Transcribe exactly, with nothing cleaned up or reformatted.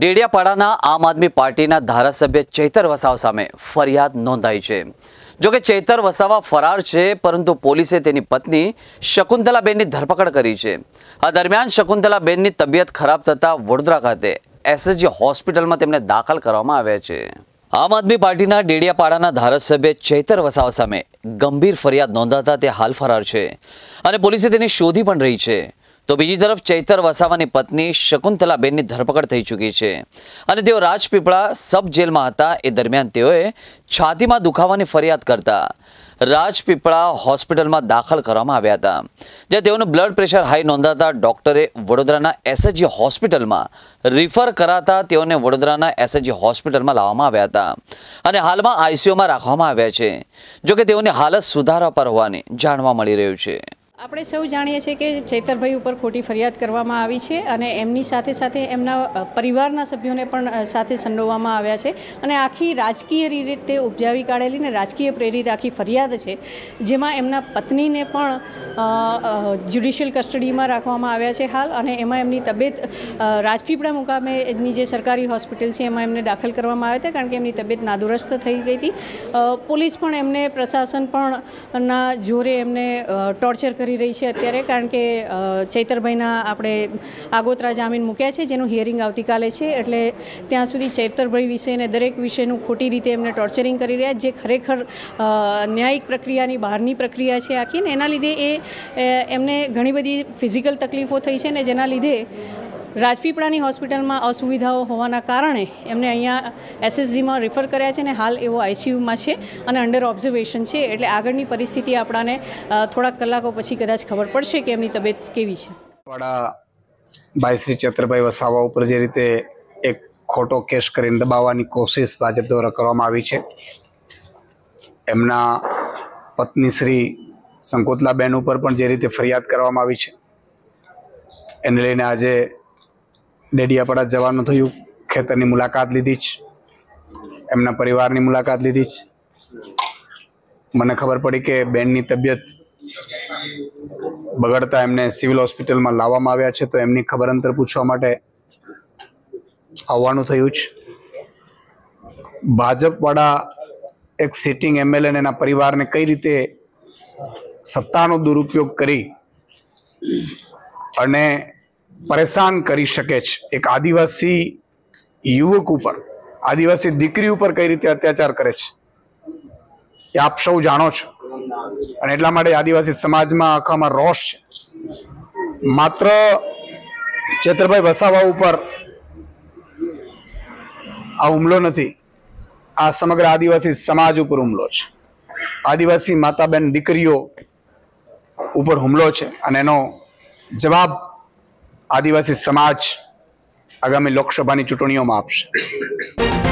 डेडियापाड़ा आम आदमी पार्टी धारासभ्य चैतर वसावा सामे फरियाद नोंधाई है। जो कि चैतर वसावा फरार है, परंतु पोलीसे तेनी पत्नी शकुंतला बेन की धरपकड़ करी है। आ दरमियान शकुंतला बेन की तबियत खराब थता वडोदरा खाते एस एस जी हॉस्पिटल में तेमने दाखल करवामां आव्या छे। आम आदमी पार्टी डेडियापाड़ा धारासभ्य चैतर वसावा सामे गंभीर फरियाद नोंधाता ते हाल फरार है और पोलीसे तेनी शोधी पण रही है। तो बीजी तरफ चैतर वसावा की पत्नी शकुंतला बेन की धरपकड़ थी चूकी है और तेओ राजपीपला सब जेल में था। ए दरमियान तेओए छाती में दुखावा की फरियाद करता राजपीपला हॉस्पिटल में दाखल करवामां आव्या हता। ज्यां तेओनुं ब्लड प्रेशर हाई नोंधाता डॉक्टरे वडोदराना एस एस जी हॉस्पिटल में रिफर कराता तेओने वडोदराना एस एस जी हॉस्पिटल में लाववामां आव्या हता अने हाल में आईसीयू में राखवामां आव्या छे। जो कि तेओनी हालत सुधारा पर होवानी जाणवा मळी रह्युं छे। આપણે સૌ જાણીએ છીએ કે ચૈતરભાઈ ઉપર ખોટી ફરિયાદ કરવામાં આવી છે અને એમની સાથે સાથે એમના પરિવારના સભ્યોને પણ સાથે સંડોવવામાં આવ્યા છે અને આખી રાજકીય રીતે ઉપજાવી કાઢેલી ને રાજકીય પ્રેરિત આખી ફરિયાદ છે, જેમાં એમના પત્નીને પણ જ્યુડિશિયલ કસ્ટડીમાં રાખવામાં આવ્યા છે હાલ અને એમાં એમની તબિયત રાજપીપળા મુકામેની જે સરકારી હોસ્પિટલ છે એમાં એમને દાખલ કરવામાં આવ્યા હતા, કારણ કે એમની તબિયત નાદુરસ્ત થઈ ગઈ હતી। પોલીસ પણ એમને પ્રશાસન પણ ના જોરે એમને ટોર્ચર रही है अत्यारे, कारण के चैतरभाईना आपणे आगोतरा जामीन मूक्या छे, जेनुं हियरिंग आवती काले छे। एटले त्यां सुधी चैतरभाई विषय ने दरेक विषयनुं खोटी रीते एमने टॉर्चरिंग करी रह्या, जे खरेखर न्यायिक प्रक्रियानी बहारनी प्रक्रिया छे आखी ने एना लीधे ए एमने घणी बधी फिजिकल तकलीफों थई छे ने जेना लीधे राजपीपळानी हॉस्पिटलमां असुविधाओ होवाना कारणे एमने अहींया एस एस जी मां रिफर कर्या छे ने हाल एवो आई सी यू मां छे अने अंडर ऑब्जर्वेशन छे। एटले आगळनी परिस्थिति आपणाने थोड़ा कलाको पछी कदाच खबर पडशे के एमनी तबियत केवी छे। वडा भाई श्री चैतरभाई वसावा उपर जे रीते एक खोटो केस करीने दबाववानी कोशिश भाजप द्वारा करवामां आवी छे। एमना पत्नी श्री शकुंतला बेन उपर पण जे रीते फरियाद करवामां आवी छे, एने लईने आजे डेडियापाड़ा जवानों थी खेतरनी मुलाकात लीधी ज, एमना परिवारनी मुलाकात लीधी ज। मने खबर पड़ी कि बेननी तबियत बगड़ता एमने सिविल हॉस्पिटल में लाववामां आव्या छे, तो एमनी खबर अंतर पूछवा माटे आववानुं थयुं ज। भाजपवाड़ा एक सीटिंग एम एल ए ने एना परिवारने कई रीते सत्तानो दुरुपयोग करी अने परेशान करी शके, एक आदिवासी युवक पर आदिवासी दीकरी पर कई रीते अत्याचार करे छे आप सौ जाणो छो। अने एटला माटे आदिवासी समाज में आखा में रोष छे। मात्र चैतरभाई वसावा पर आ हुमलो नथी, आ समग्र आदिवासी समाज पर हुमलो छे। आदिवासी माता बेन दीकरीओ पर हुमलो छे अने एनो जवाब आदिवासी समाज आगामी लोकसभा चूंटणीओमां आपशे।